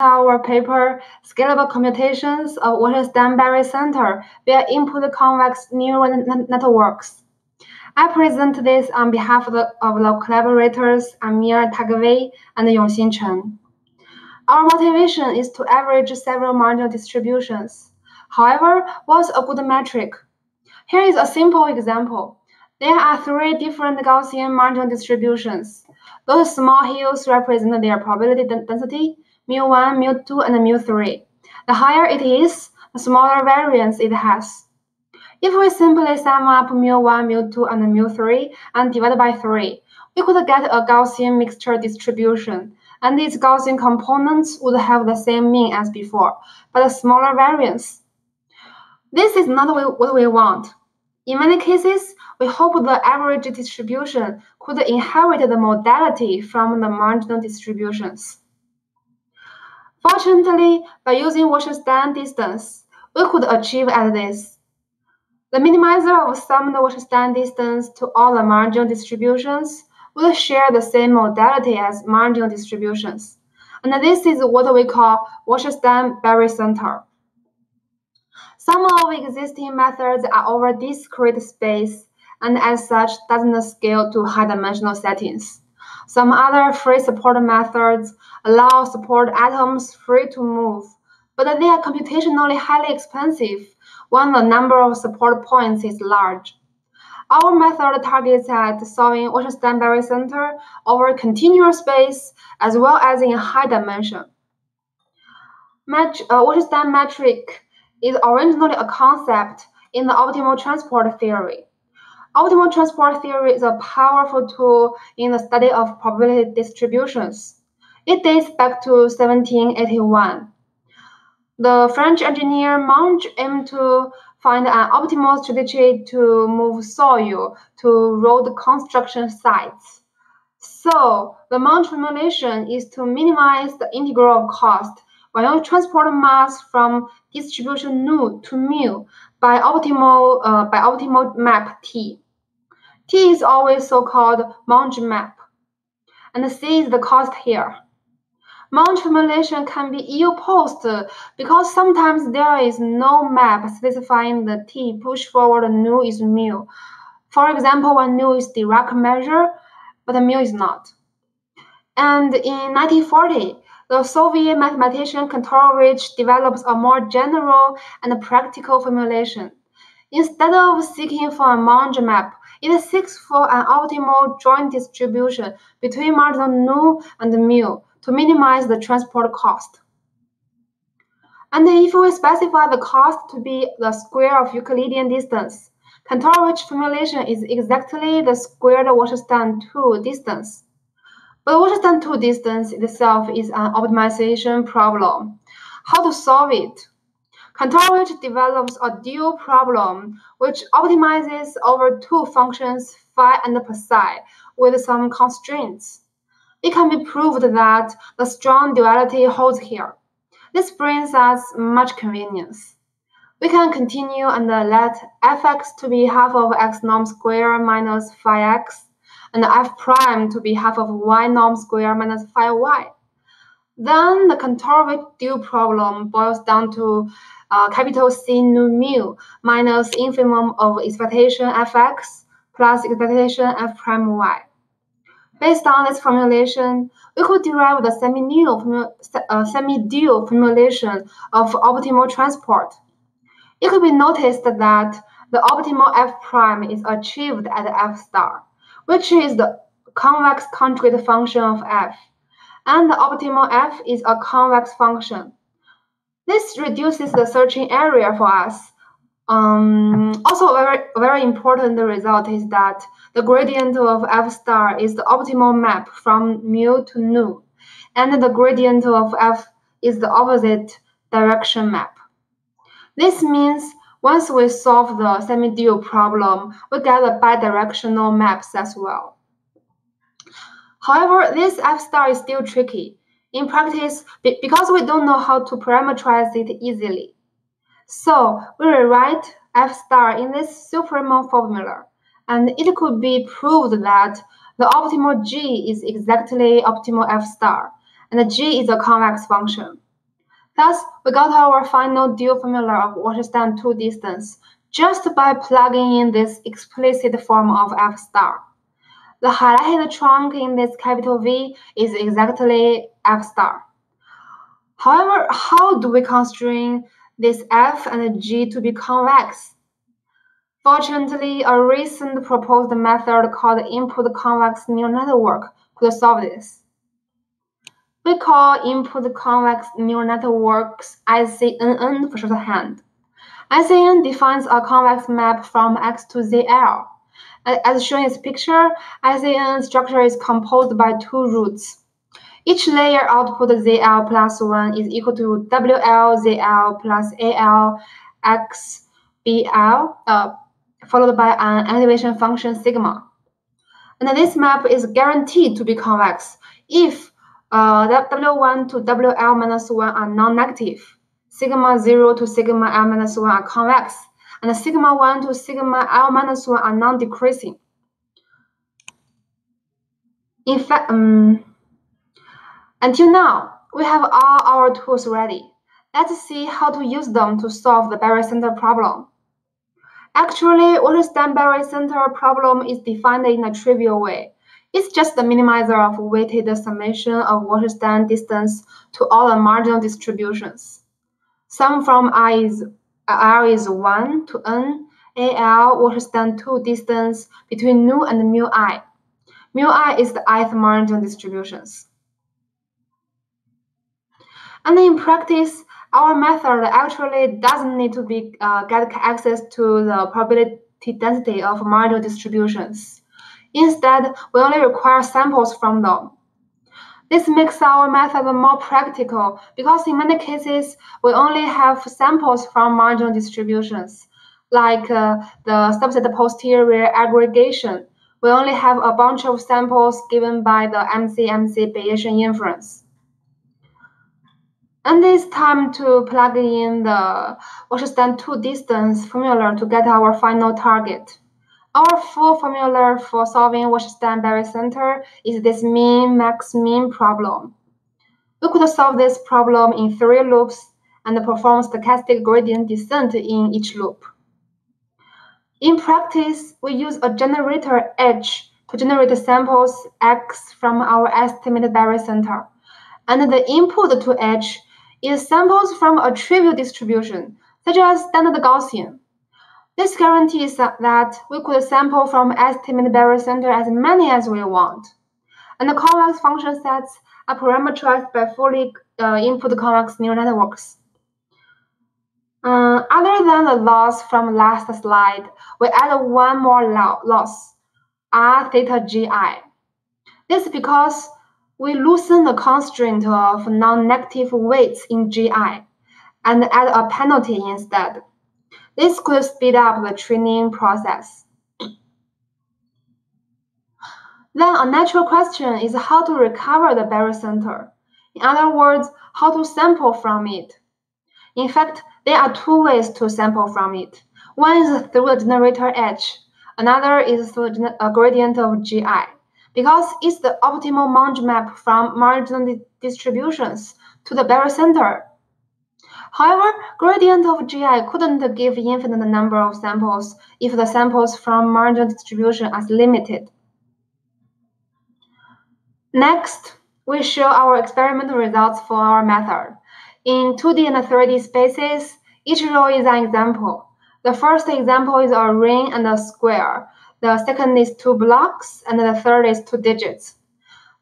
Our paper, Scalable Computations of Wasserstein Barycenter via Input Convex Neural Networks. I present this on behalf of the collaborators Amir Taghavi and Yongxin Chen. Our motivation is to average several marginal distributions. However, what's a good metric? Here is a simple example. There are three different Gaussian marginal distributions. Those small hills represent their probability density, mu1, mu2, and mu3. The higher it is, the smaller variance it has. If we simply sum up mu1, mu2, and mu3 and divide by 3, we could get a Gaussian mixture distribution, and its Gaussian components would have the same mean as before, but a smaller variance. This is not what we want. In many cases, we hope the average distribution could inherit the modality from the marginal distributions. Fortunately, by using Wasserstein distance, we could achieve at this. The minimizer of summed Wasserstein distance to all the marginal distributions will share the same modality as marginal distributions, and this is what we call Wasserstein Barycenter. Some of existing methods are over discrete space and as such doesn't scale to high-dimensional settings. Some other free support methods allow support atoms free to move, but they are computationally highly expensive when the number of support points is large. Our method targets at solving Wasserstein Barycenter over continuous space as well as in high dimension. Wasserstein metric is originally a concept in the optimal transport theory. Optimal transport theory is a powerful tool in the study of probability distributions. It dates back to 1781. The French engineer Monge aimed to find an optimal strategy to move soil to road construction sites. So, the Monge formulation is to minimize the integral of cost when you transport mass from distribution nu to mu by optimal map T. T is always so-called Monge map, and C is the cost here. Monge formulation can be ill-posed because sometimes there is no map specifying the T push forward nu is mu. For example, when nu is Dirac measure, but mu is not. And in 1940, the Soviet mathematician Kantorovich develops a more general and practical formulation. Instead of seeking for a Monge map, it seeks for an optimal joint distribution between marginal nu and mu to minimize the transport cost. And if we specify the cost to be the square of Euclidean distance, Kantorovich formulation is exactly the squared Wasserstein 2 distance. But Wasserstein 2 distance itself is an optimization problem. How to solve it? Kantorovich develops a dual problem which optimizes over two functions phi and psi with some constraints. It can be proved that the strong duality holds here. This brings us much convenience. We can continue and let fx to be half of x norm square minus phi x and f prime to be half of y norm square minus phi y. Then the Kantorovich dual problem boils down to capital C nu mu minus infimum of expectation fx plus expectation f prime y. Based on this formulation, we could derive the semi-dual formulation of optimal transport. It could be noticed that the optimal f prime is achieved at f star, which is the convex conjugate function of f, and the optimal f is a convex function. This reduces the searching area for us. Also, a very important result is that the gradient of f star is the optimal map from mu to nu, and the gradient of f is the opposite direction map. This means once we solve the semi-dual problem, we get the bidirectional maps as well. However, this f star is still tricky in practice because we don't know how to parameterize it easily. So we rewrite f star in this supremum formula, and it could be proved that the optimal g is exactly optimal f star, and g is a convex function. Thus, we got our final dual formula of Wasserstein 2 distance just by plugging in this explicit form of F star. The highlighted trunk in this capital V is exactly F star. However, how do we constrain this F and G to be convex? Fortunately, a recent proposed method called Input Convex Neural Network could solve this. We call Input Convex Neural Networks ICNN for shorthand. ICNN defines a convex map from X to ZL. As shown in this picture, ICNN structure is composed by two roots. Each layer output ZL plus 1 is equal to WL ZL plus AL XBL, followed by an activation function sigma. And this map is guaranteed to be convex if W1 to WL minus 1 are non-negative, sigma 0 to sigma L minus 1 are convex, and sigma 1 to sigma L minus 1 are non-decreasing. In fact, until now, we have all our tools ready. Let's see how to use them to solve the Barycenter problem. Actually, Wasserstein Barycenter problem is defined in a trivial way. It's just the minimizer of weighted summation of Wasserstein distance to all the marginal distributions. Sum from R is 1 to N, AL Wasserstein 2 distance between nu and mu I. Mu I is the ith marginal distributions. And in practice, our method actually doesn't need to get access to the probability density of marginal distributions. Instead, we only require samples from them. This makes our method more practical because in many cases, we only have samples from marginal distributions, like the subset posterior aggregation. We only have a bunch of samples given by the MCMC Bayesian inference. And it's time to plug in the Wasserstein 2 distance formula to get our final target. Our full formula for solving Wasserstein Barycenter is this mean max mean problem. We could solve this problem in 3 loops and perform stochastic gradient descent in each loop. In practice, we use a generator H to generate samples X from our estimated barycenter, and the input to H is samples from a trivial distribution, such as standard Gaussian. This guarantees that we could sample from estimated barycenter as many as we want. And the convex function sets are parameterized by fully input convex neural networks. Other than the loss from last slide, we add one more loss, R theta GI. This is because we loosen the constraint of non-negative weights in GI and add a penalty instead. This could speed up the training process. Then a natural question is how to recover the barycenter. In other words, how to sample from it. In fact, there are two ways to sample from it. One is through the generator H. Another is through a gradient of GI. Because it's the optimal Monge map from marginal distributions to the barycenter. However, gradient of GI couldn't give infinite number of samples if the samples from marginal distribution are limited. Next, we show our experimental results for our method. In 2D and 3D spaces, each row is an example. The first example is a ring and a square. The second is 2 blocks, and the third is 2 digits.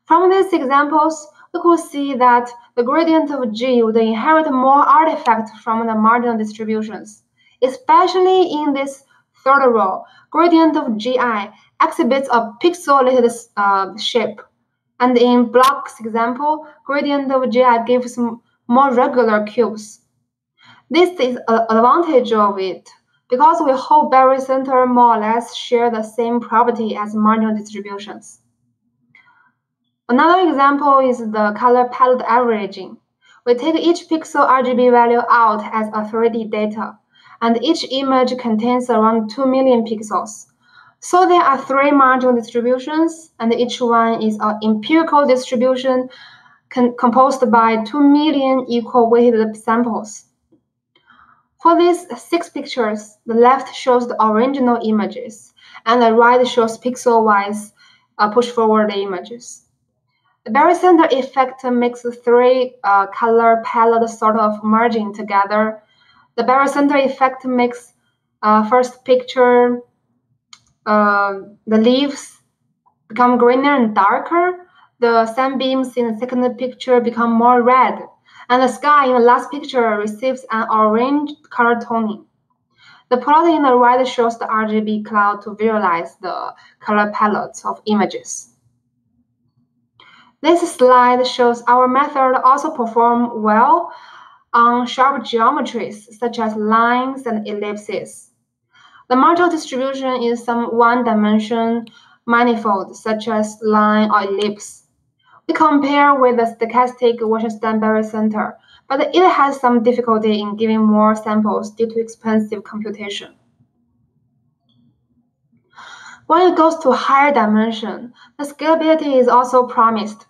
From these examples, we could see that the gradient of G would inherit more artifacts from the marginal distributions. Especially in this third row, gradient of GI exhibits a pixelated shape. And in blocks example, gradient of GI gives more regular cubes. This is an advantage of it, because we hold barycenter more or less share the same property as marginal distributions. Another example is the color palette averaging. We take each pixel RGB value out as a 3D data, and each image contains around 2 million pixels. So there are 3 marginal distributions, and each one is an empirical distribution composed by 2 million equal weighted samples. For these 6 pictures, the left shows the original images, and the right shows pixel-wise push-forward images. The Barycenter effect makes the 3 color palette sort of merging together. The Barycenter effect makes first picture, the leaves become greener and darker. The sunbeams in the second picture become more red. And the sky in the last picture receives an orange color toning. The plot in the right shows the RGB cloud to visualize the color palettes of images. This slide shows our method also performs well on sharp geometries, such as lines and ellipses. The module distribution is some one-dimension manifold, such as line or ellipse. We compare with the stochastic Wasserstein Barycenter, but it has some difficulty in giving more samples due to expensive computation. When it goes to higher dimension, the scalability is also promised.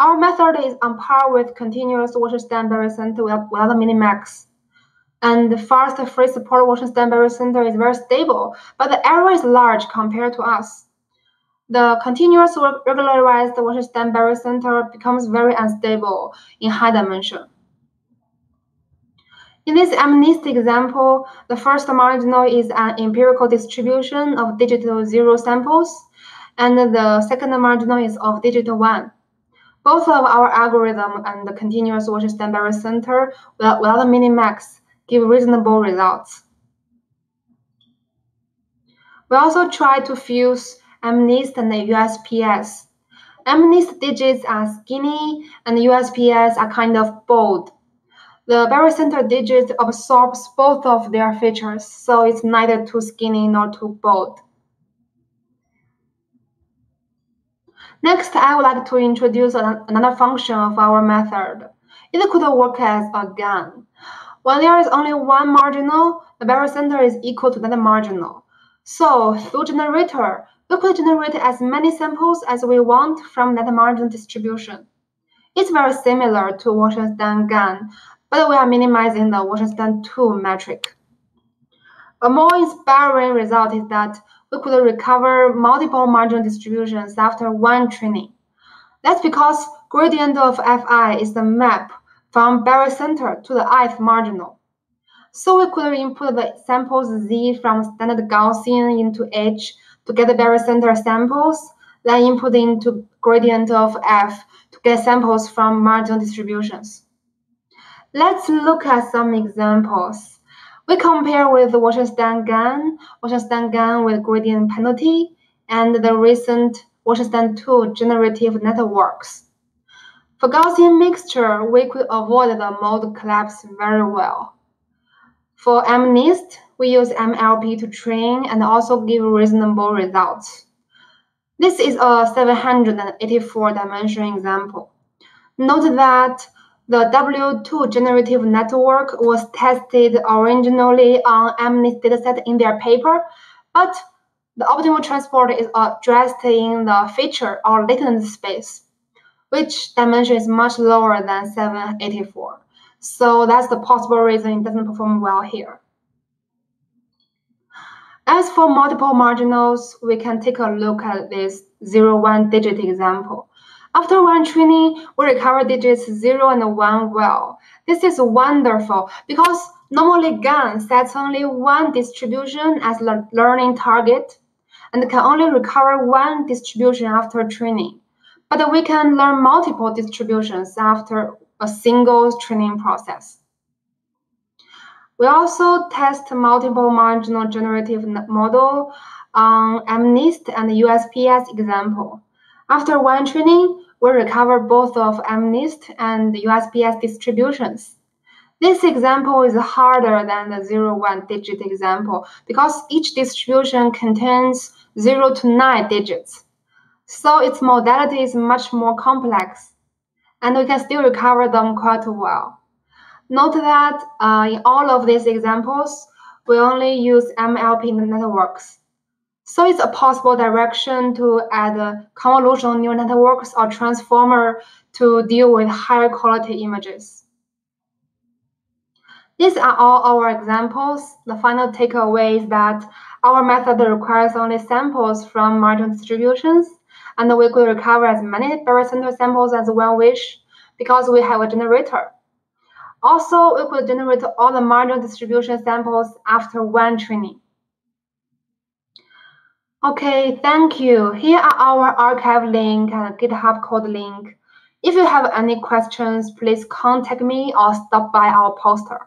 Our method is on par with continuous Wasserstein Barycenter without minimax. And the fast free support Wasserstein Barycenter is very stable, but the error is large compared to us. The continuous regularized Wasserstein Barycenter becomes very unstable in high dimension. In this MNIST example, the first marginal is an empirical distribution of digital 0 samples, and the second marginal is of digital 1. Both of our algorithm and the continuous Wasserstein Barycenter without minimax give reasonable results. We also try to fuse MNIST and USPS. MNIST digits are skinny and USPS are kind of bold. The Barycenter digit absorbs both of their features, so it's neither too skinny nor too bold. Next, I would like to introduce another function of our method. It could work as a GAN. When there is only one marginal, the Barycenter is equal to that marginal. So, through generator, we could generate as many samples as we want from that marginal distribution. It's very similar to Wasserstein GAN, but we are minimizing the Wasserstein 2 metric. A more inspiring result is that we could recover multiple marginal distributions after one training. That's because gradient of Fi is the map from Barycenter to the ith marginal. So we could input the samples Z from standard Gaussian into H to get the Barycenter samples, then input into gradient of F to get samples from marginal distributions. Let's look at some examples. We compare with Wasserstein GAN with gradient penalty, and the recent Wasserstein 2 generative networks. For Gaussian mixture, we could avoid the mode collapse very well. For MNIST, we use MLP to train and also give reasonable results. This is a 784-dimension example. Note that the W2 generative network was tested originally on MNIST dataset in their paper, but the optimal transport is addressed in the feature or latent space, which dimension is much lower than 784. So that's the possible reason it doesn't perform well here. As for multiple marginals, we can take a look at this 0-1 digit example. After one training, we recover digits 0 and 1 well. This is wonderful because normally GAN sets only one distribution as the learning target and can only recover one distribution after training. But we can learn multiple distributions after a single training process. We also test multiple marginal generative model on MNIST and USPS example. After one training, we recover both of MNIST and USPS distributions. This example is harder than the 0-1 digit example because each distribution contains 0 to 9 digits. So its modality is much more complex, and we can still recover them quite well. Note that in all of these examples, we only use MLP networks. So it's a possible direction to add convolutional neural networks or transformer to deal with higher quality images. These are all our examples. The final takeaway is that our method requires only samples from marginal distributions, and we could recover as many barycenter samples as one wish because we have a generator. Also, we could generate all the marginal distribution samples after one training. Okay, thank you. Here are our arXiv link and GitHub code link. If you have any questions, please contact me or stop by our poster.